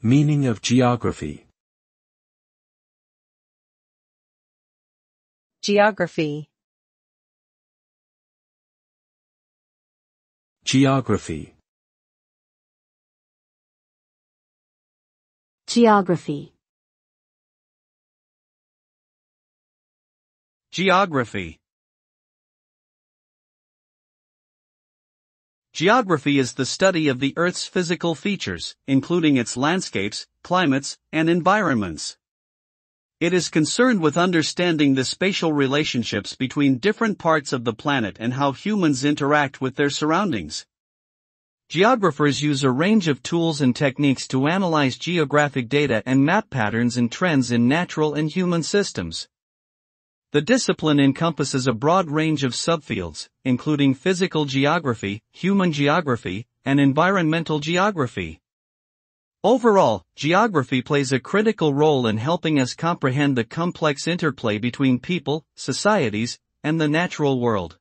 Meaning of geography. Geography. Geography. Geography. Geography. Geography is the study of the Earth's physical features, including its landscapes, climates, and environments. It is concerned with understanding the spatial relationships between different parts of the planet and how humans interact with their surroundings. Geographers use a range of tools and techniques to analyze geographic data and map patterns and trends in natural and human systems. The discipline encompasses a broad range of subfields, including physical geography, human geography, and environmental geography. Overall, geography plays a critical role in helping us comprehend the complex interplay between people, societies, and the natural world.